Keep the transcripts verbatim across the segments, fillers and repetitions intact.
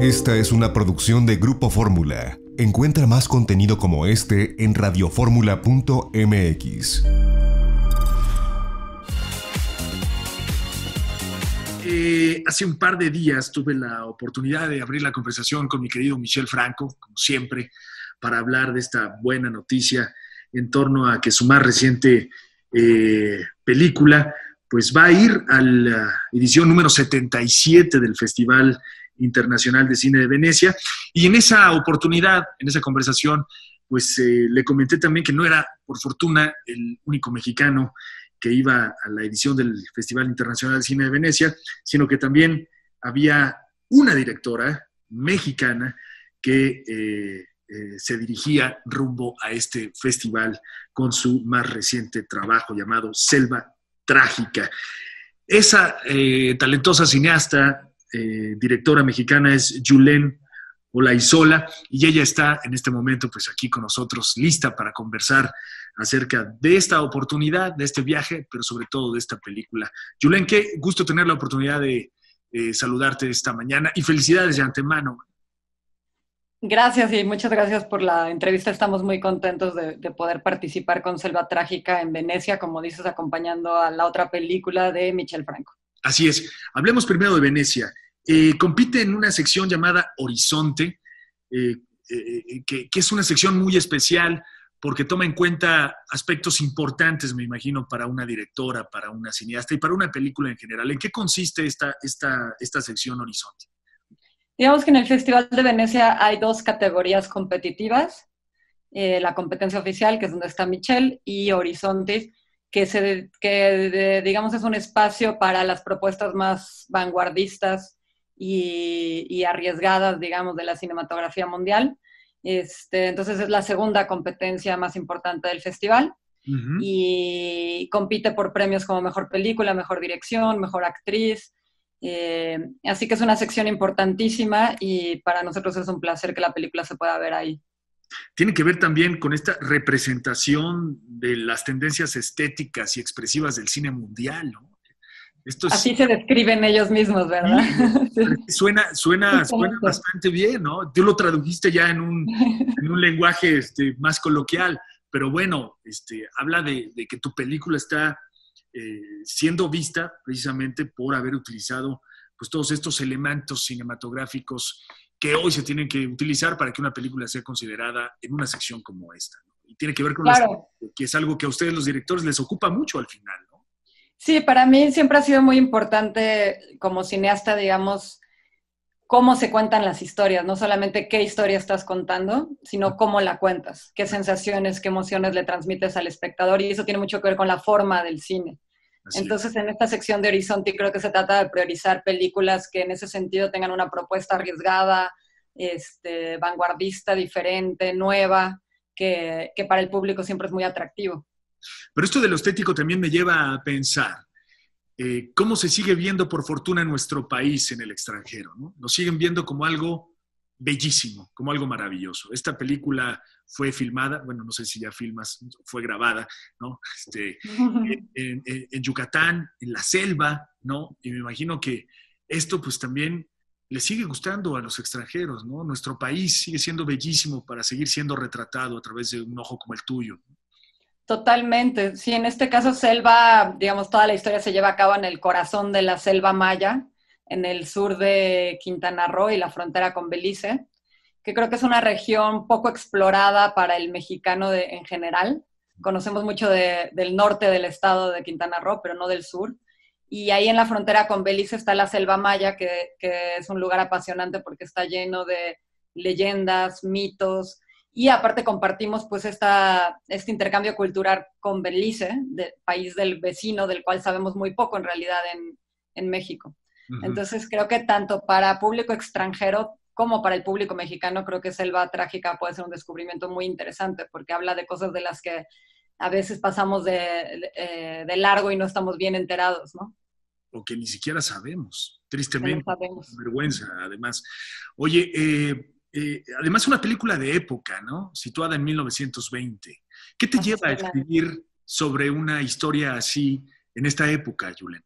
Esta es una producción de Grupo Fórmula. Encuentra más contenido como este en radioformula punto m x. Eh, hace un par de días tuve la oportunidad de abrir la conversación con mi querido Michel Franco, como siempre, para hablar de esta buena noticia en torno a que su más reciente eh, película pues va a ir a la edición número setenta y siete del Festival Internacional de Cine de Venecia. Y en esa oportunidad, en esa conversación, pues eh, le comenté también que no era, por fortuna, el único mexicano que iba a la edición del Festival Internacional de Cine de Venecia, sino que también había una directora mexicana que eh, eh, se dirigía rumbo a este festival con su más reciente trabajo llamado Selva Trágica. Esa eh, talentosa cineasta, eh, directora mexicana, es Yulene Olaizola, y ella está en este momento pues aquí con nosotros, lista para conversar acerca de esta oportunidad, de este viaje, pero sobre todo de esta película. Yulene, qué gusto tener la oportunidad de eh, saludarte esta mañana, y felicidades de antemano. Gracias, y muchas gracias por la entrevista. Estamos muy contentos de, de poder participar con Selva Trágica en Venecia, como dices, acompañando a la otra película de Michel Franco. Así es. Hablemos primero de Venecia. Eh, compite en una sección llamada Horizonte, eh, eh, que, que es una sección muy especial porque toma en cuenta aspectos importantes, me imagino, para una directora, para una cineasta y para una película en general. ¿En qué consiste esta, esta, esta sección Horizonte? Digamos que en el Festival de Venecia hay dos categorías competitivas, eh, la competencia oficial, que es donde está Michel, y Horizonte, que, se, que de, digamos es un espacio para las propuestas más vanguardistas Y, y arriesgadas, digamos, de la cinematografía mundial. Este, entonces es la segunda competencia más importante del festival. Uh-huh. Y compite por premios como Mejor Película, Mejor Dirección, Mejor Actriz. Eh, así que es una sección importantísima y para nosotros es un placer que la película se pueda ver ahí. Tiene que ver también con esta representación de las tendencias estéticas y expresivas del cine mundial, ¿no? Esto es... Así se describen ellos mismos, ¿verdad? Sí, suena, suena, suena bastante bien, ¿no? Tú lo tradujiste ya en un, en un lenguaje este, más coloquial, pero bueno, este, habla de, de que tu película está eh, siendo vista precisamente por haber utilizado pues, todos estos elementos cinematográficos que hoy se tienen que utilizar para que una película sea considerada en una sección como esta, ¿no? Y tiene que ver con claro. las, que es algo que a ustedes los directores les ocupa mucho al final, ¿no? Sí, para mí siempre ha sido muy importante como cineasta, digamos, cómo se cuentan las historias, no solamente qué historia estás contando, sino cómo la cuentas, qué sensaciones, qué emociones le transmites al espectador, y eso tiene mucho que ver con la forma del cine. Así Entonces, es. En esta sección de Horizonte creo que se trata de priorizar películas que en ese sentido tengan una propuesta arriesgada, este, vanguardista, diferente, nueva, que, que para el público siempre es muy atractivo. Pero esto de lo estético también me lleva a pensar eh, cómo se sigue viendo por fortuna en nuestro país en el extranjero, ¿no? Nos siguen viendo como algo bellísimo, como algo maravilloso. Esta película fue filmada, bueno, no sé si ya filmas, fue grabada, ¿no? Este, en, en, en Yucatán, en la selva, ¿no? Y me imagino que esto pues también le sigue gustando a los extranjeros, ¿no? Nuestro país sigue siendo bellísimo para seguir siendo retratado a través de un ojo como el tuyo, ¿no? Totalmente. Sí, en este caso Selva, digamos, toda la historia se lleva a cabo en el corazón de la selva maya, en el sur de Quintana Roo y la frontera con Belice, que creo que es una región poco explorada para el mexicano de, en general. Conocemos mucho de, del norte del estado de Quintana Roo, pero no del sur. Y ahí en la frontera con Belice está la selva maya, que, que es un lugar apasionante porque está lleno de leyendas, mitos. Y aparte compartimos pues esta, este intercambio cultural con Belice, de, país del vecino del cual sabemos muy poco en realidad en, en México. Uh-huh. Entonces creo que tanto para público extranjero como para el público mexicano creo que Selva Trágica puede ser un descubrimiento muy interesante porque habla de cosas de las que a veces pasamos de, de, de largo y no estamos bien enterados, ¿no? O que ni siquiera sabemos, tristemente, no sabemos. Vergüenza además. Oye, eh... Eh, además, una película de época, ¿no? Situada en mil novecientos veinte. ¿Qué te lleva a escribir sobre una historia así en esta época, Yulene?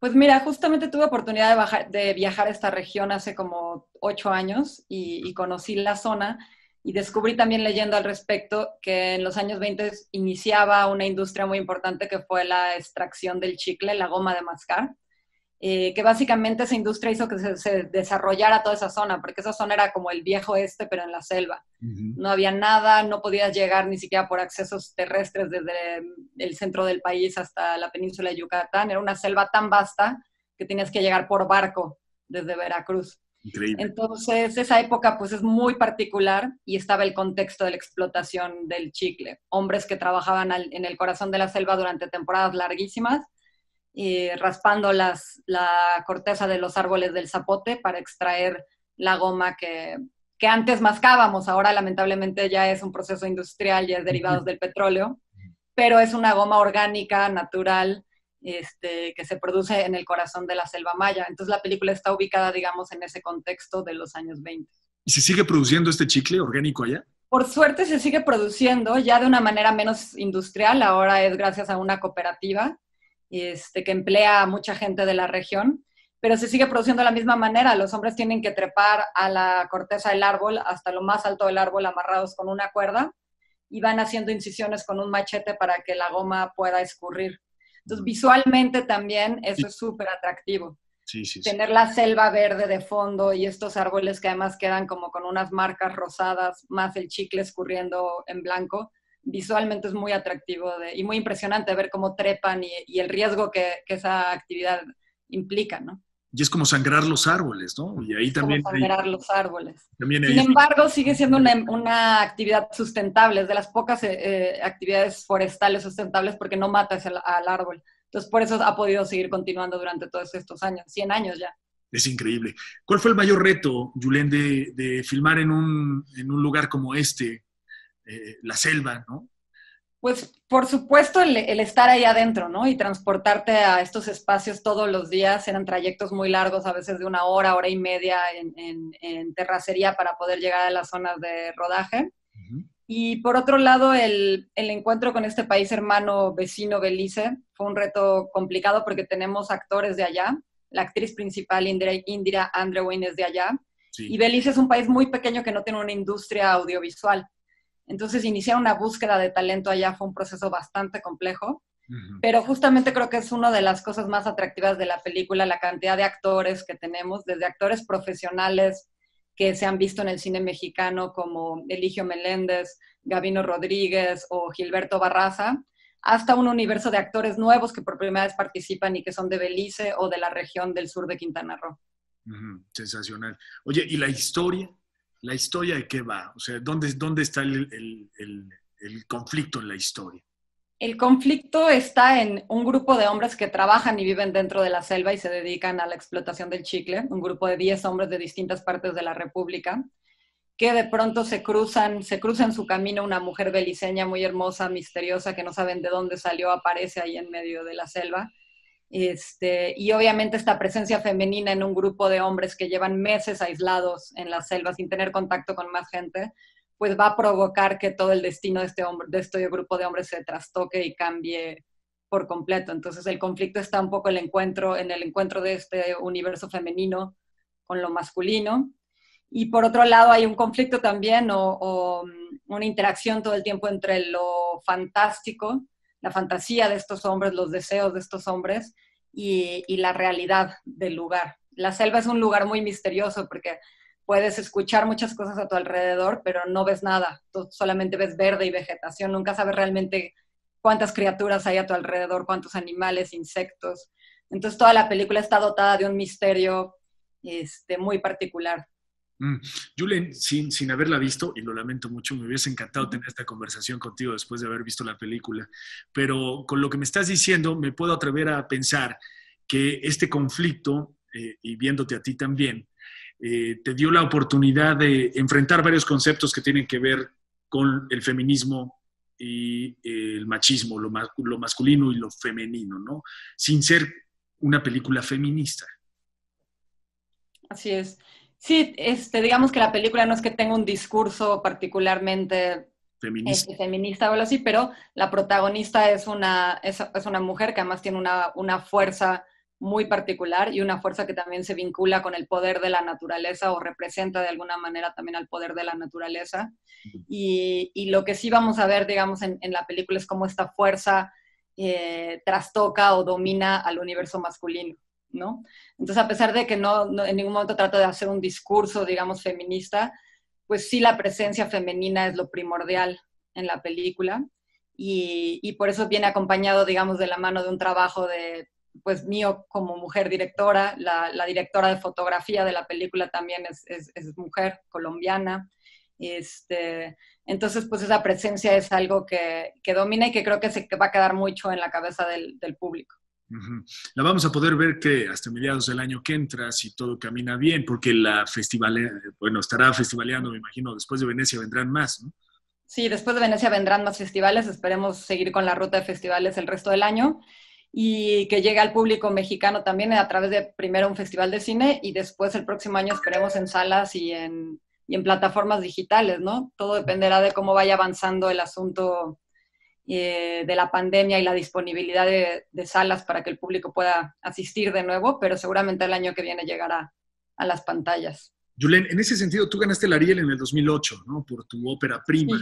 Pues mira, justamente tuve oportunidad de, bajar, de viajar a esta región hace como ocho años y, y conocí la zona y descubrí también leyendo al respecto que en los años veinte iniciaba una industria muy importante que fue la extracción del chicle, la goma de mascar, eh, que básicamente esa industria hizo que se, se desarrollara toda esa zona, porque esa zona era como el viejo este, pero en la selva. Uh-huh. No había nada, no podías llegar ni siquiera por accesos terrestres desde el centro del país hasta la península de Yucatán. Era una selva tan vasta que tenías que llegar por barco desde Veracruz. Increíble. Entonces, esa época pues es muy particular y estaba el contexto de la explotación del chicle. Hombres que trabajaban al, en el corazón de la selva durante temporadas larguísimas, eh, raspando las, la corteza de los árboles del zapote para extraer la goma que, que antes mascábamos. Ahora lamentablemente ya es un proceso industrial, ya es derivados del petróleo, pero es una goma orgánica, natural, Este, que se produce en el corazón de la selva maya. Entonces la película está ubicada, digamos, en ese contexto de los años veinte. ¿Y se sigue produciendo este chicle orgánico allá? Por suerte se sigue produciendo, ya de una manera menos industrial. Ahora es gracias a una cooperativa este, que emplea a mucha gente de la región, pero se sigue produciendo de la misma manera. Los hombres tienen que trepar a la corteza del árbol, hasta lo más alto del árbol, amarrados con una cuerda, y van haciendo incisiones con un machete para que la goma pueda escurrir. Entonces, visualmente también eso sí. es súper atractivo. Sí, sí, sí. Tener la selva verde de fondo y estos árboles que además quedan como con unas marcas rosadas, más el chicle escurriendo en blanco, visualmente es muy atractivo de, y muy impresionante ver cómo trepan y, y el riesgo que, que esa actividad implica, ¿no? Y es como sangrar los árboles, ¿no? Y ahí es también... Como sangrar hay, los árboles. También hay... Sin embargo, sigue siendo una, una actividad sustentable, es de las pocas eh, actividades forestales sustentables porque no matas el, al árbol. Entonces, por eso ha podido seguir continuando durante todos estos años, cien años ya. Es increíble. ¿Cuál fue el mayor reto, Yulene, de, de filmar en un, en un lugar como este, eh, la selva, ¿no? Pues, por supuesto, el, el estar ahí adentro, ¿no? Y transportarte a estos espacios todos los días. Eran trayectos muy largos, a veces de una hora, hora y media en, en, en terracería para poder llegar a las zonas de rodaje. Uh-huh. Y, por otro lado, el, el encuentro con este país hermano vecino, Belice, fue un reto complicado porque tenemos actores de allá. La actriz principal, Indira, Indira Andrewine, es de allá. Sí. Y Belice es un país muy pequeño que no tiene una industria audiovisual. Entonces, iniciar una búsqueda de talento allá fue un proceso bastante complejo, uh-huh. pero justamente creo que es una de las cosas más atractivas de la película, la cantidad de actores que tenemos, desde actores profesionales que se han visto en el cine mexicano como Eligio Meléndez, Gabino Rodríguez o Gilberto Barraza, hasta un universo de actores nuevos que por primera vez participan y que son de Belice o de la región del sur de Quintana Roo. Uh-huh. Sensacional. Oye, ¿y la historia? ¿La historia de qué va? O sea, ¿dónde, dónde está el, el, el, el conflicto en la historia? El conflicto está en un grupo de hombres que trabajan y viven dentro de la selva y se dedican a la explotación del chicle, un grupo de diez hombres de distintas partes de la República, que de pronto se cruzan, se cruza en su camino una mujer beliceña muy hermosa, misteriosa, que no saben de dónde salió, aparece ahí en medio de la selva. Este, y obviamente esta presencia femenina en un grupo de hombres que llevan meses aislados en la selva sin tener contacto con más gente, pues va a provocar que todo el destino de este, hombre, de este grupo de hombres se trastoque y cambie por completo. Entonces el conflicto está un poco el encuentro, en el encuentro de este universo femenino con lo masculino. Y por otro lado hay un conflicto también o, o una interacción todo el tiempo entre lo fantástico, la fantasía de estos hombres, los deseos de estos hombres y, y la realidad del lugar. La selva es un lugar muy misterioso porque puedes escuchar muchas cosas a tu alrededor, pero no ves nada. Tú solamente ves verde y vegetación. Nunca sabes realmente cuántas criaturas hay a tu alrededor, cuántos animales, insectos. Entonces toda la película está dotada de un misterio este, muy particular. Mm. Yulene, sin, sin haberla visto, y lo lamento mucho, me hubiese encantado tener esta conversación contigo después de haber visto la película, pero con lo que me estás diciendo me puedo atrever a pensar que este conflicto, eh, y viéndote a ti también, eh, te dio la oportunidad de enfrentar varios conceptos que tienen que ver con el feminismo y el machismo, lo, ma- lo masculino y lo femenino, ¿no? Sin ser una película feminista. Así es. Sí, este, digamos que la película no es que tenga un discurso particularmente feminista, este, feminista o algo así, pero la protagonista es una, es, es una mujer que además tiene una, una fuerza muy particular y una fuerza que también se vincula con el poder de la naturaleza o representa de alguna manera también al poder de la naturaleza. Y, y lo que sí vamos a ver, digamos, en, en la película es cómo esta fuerza eh, trastoca o domina al universo masculino, ¿no? Entonces, a pesar de que no, no en ningún momento trata de hacer un discurso, digamos, feminista, pues sí la presencia femenina es lo primordial en la película y, y por eso viene acompañado, digamos, de la mano de un trabajo de pues mío como mujer directora. La, la directora de fotografía de la película también es, es, es mujer colombiana. Este, entonces, pues esa presencia es algo que, que domina y que creo que se va a quedar mucho en la cabeza del, del público. Uh-huh. La vamos a poder ver que hasta mediados del año que entra, si todo camina bien, porque la festival, bueno, estará festivaleando, me imagino, después de Venecia vendrán más, ¿no? Sí, después de Venecia vendrán más festivales, esperemos seguir con la ruta de festivales el resto del año y que llegue al público mexicano también a través de primero un festival de cine y después el próximo año esperemos en salas y en, y en plataformas digitales, ¿no? Todo dependerá de cómo vaya avanzando el asunto eh, de la pandemia y la disponibilidad de, de salas para que el público pueda asistir de nuevo, pero seguramente el año que viene llegará a las pantallas. Yulene, en ese sentido, tú ganaste el Ariel en el dos mil ocho, ¿no? Por tu ópera prima.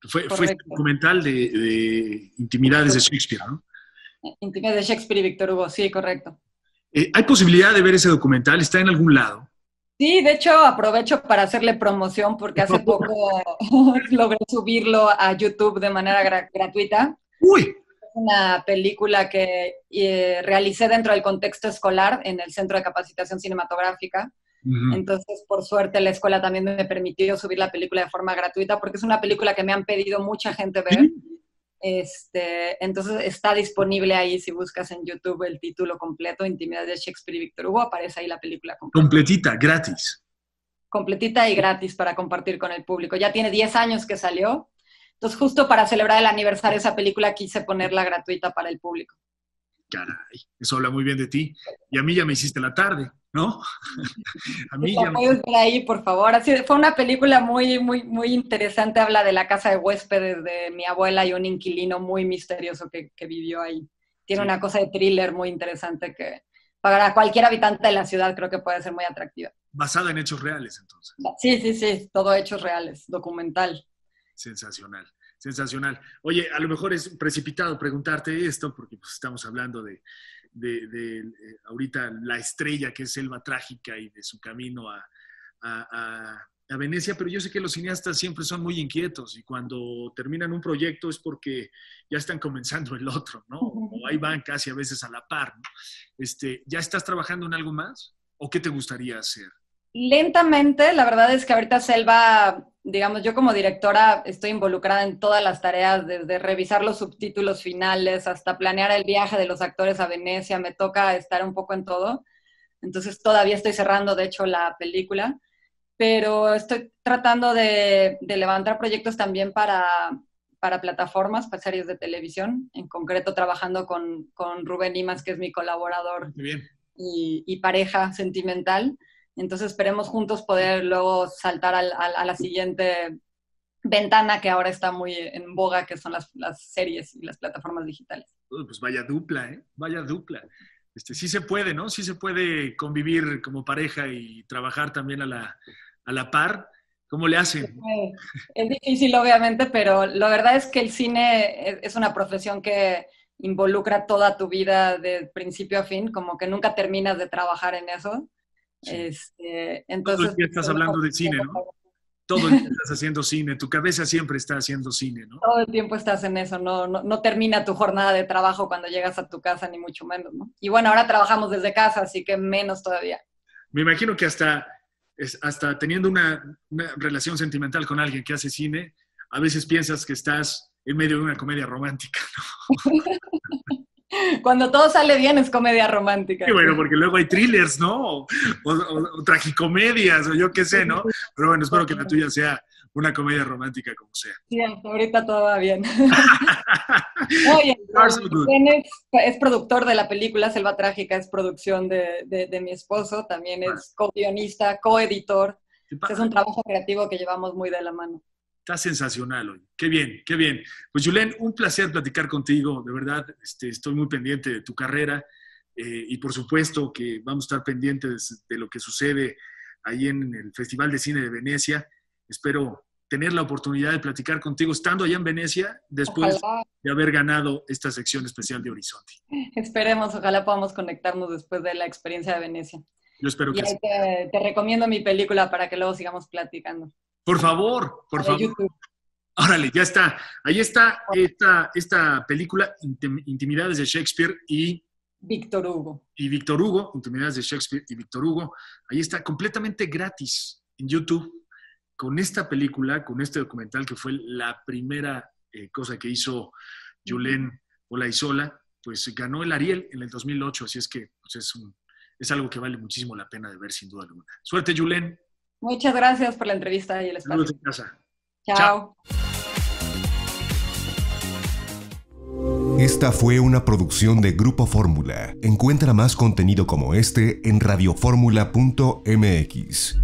Sí, fue, fue este documental de, de Intimidades de Shakespeare, ¿no? Intimidades de Shakespeare y Víctor Hugo, sí, correcto. Eh, ¿Hay posibilidad de ver ese documental? ¿Está en algún lado? Sí, de hecho aprovecho para hacerle promoción porque hace poco logré subirlo a YouTube de manera gra gratuita. ¡Uy! Es una película que eh, realicé dentro del contexto escolar en el Centro de Capacitación Cinematográfica. Uh-huh. Entonces, por suerte, la escuela también me permitió subir la película de forma gratuita porque es una película que me han pedido mucha gente ver. ¿Sí? Este, entonces está disponible ahí si buscas en YouTube el título completo, Intimidades de Shakespeare y Víctor Hugo, aparece ahí la película completa. Completita, gratis. Completita y gratis para compartir con el público. Ya tiene diez años que salió, entonces justo para celebrar el aniversario de esa película quise ponerla gratuita para el público. Caray, eso habla muy bien de ti. Y a mí ya me hiciste la tarde, ¿no? A mí la ya puedes ver ahí, por favor. Así, fue una película muy, muy, muy interesante. Habla de la casa de huéspedes de mi abuela y un inquilino muy misterioso que, que vivió ahí. Tiene sí. una cosa de thriller muy interesante que para cualquier habitante de la ciudad creo que puede ser muy atractiva. Basada en hechos reales, entonces. Sí, sí, sí. Todo hechos reales. Documental. Sensacional. Sensacional. Oye, a lo mejor es precipitado preguntarte esto, porque pues, estamos hablando de, de, de ahorita la estrella que es Selva Trágica y de su camino a, a, a, a Venecia, pero yo sé que los cineastas siempre son muy inquietos y cuando terminan un proyecto es porque ya están comenzando el otro, ¿no? O ahí van casi a veces a la par, ¿no? Este, ¿ya estás trabajando en algo más? ¿O qué te gustaría hacer? Lentamente, la verdad es que ahorita Selva, digamos, yo como directora estoy involucrada en todas las tareas, desde revisar los subtítulos finales hasta planear el viaje de los actores a Venecia, me toca estar un poco en todo, entonces todavía estoy cerrando de hecho la película, pero estoy tratando de, de levantar proyectos también para, para plataformas, para series de televisión, en concreto trabajando con, con Rubén Imas, que es mi colaborador y, y pareja sentimental. Entonces esperemos juntos poder luego saltar al, al, a la siguiente ventana que ahora está muy en boga, que son las, las series y las plataformas digitales. Pues vaya dupla, ¿eh? Vaya dupla. Este, sí se puede, ¿no? Sí se puede convivir como pareja y trabajar también a la, a la par. ¿Cómo le hacen? Es difícil, obviamente, pero la verdad es que el cine es, es una profesión que involucra toda tu vida de principio a fin, como que nunca terminas de trabajar en eso. Sí. Este, entonces, todo el día estás hablando de cine, ¿no? Todo el día estás haciendo cine, tu cabeza siempre está haciendo cine, ¿no? Todo el tiempo estás en eso, no, no, no termina tu jornada de trabajo cuando llegas a tu casa, ni mucho menos, ¿no? Y bueno, ahora trabajamos desde casa, así que menos todavía. Me imagino que hasta, hasta teniendo una, una relación sentimental con alguien que hace cine, a veces piensas que estás en medio de una comedia romántica, ¿no? Cuando todo sale bien es comedia romántica. Y bueno, porque luego hay thrillers, ¿no? O, o, o, o tragicomedias, o yo qué sé, ¿no? Pero bueno, espero que la tuya sea una comedia romántica como sea. Sí, ahorita todo va bien. Oye, es, es productor de la película Selva Trágica, es producción de, de, de mi esposo, también es co-guionista, co-editor. Es un trabajo creativo que llevamos muy de la mano. Está sensacional hoy. Qué bien, qué bien. Pues Yulene, un placer platicar contigo, de verdad, este, estoy muy pendiente de tu carrera. Eh, y por supuesto que vamos a estar pendientes de lo que sucede ahí en el Festival de Cine de Venecia. Espero tener la oportunidad de platicar contigo estando allá en Venecia después ojalá. de haber ganado esta sección especial de Horizonte. Esperemos, ojalá podamos conectarnos después de la experiencia de Venecia. Yo espero que y sí. Te, te recomiendo mi película para que luego sigamos platicando. Por favor, por favor. YouTube. Órale, ya está. Ahí está esta, esta película, Intimidades de Shakespeare y... Víctor Hugo. Y Víctor Hugo, Intimidades de Shakespeare y Víctor Hugo. Ahí está, completamente gratis en YouTube, con esta película, con este documental que fue la primera eh, cosa que hizo Yulene Olaizola. Pues ganó el Ariel en el dos mil ocho, así es que pues, es, un, es algo que vale muchísimo la pena de ver, sin duda alguna. Suerte, Yulene. Muchas gracias por la entrevista y el espacio. Saludos en casa. Chao. Esta fue una producción de Grupo Fórmula. Encuentra más contenido como este en radioformula punto m x.